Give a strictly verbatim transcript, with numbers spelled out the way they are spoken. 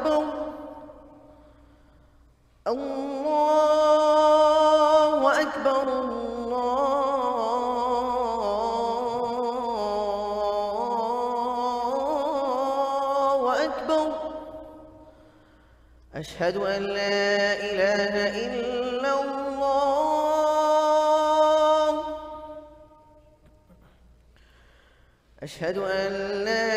الله أكبر الله أكبر أشهد أن لا إله إلا الله أشهد أن لا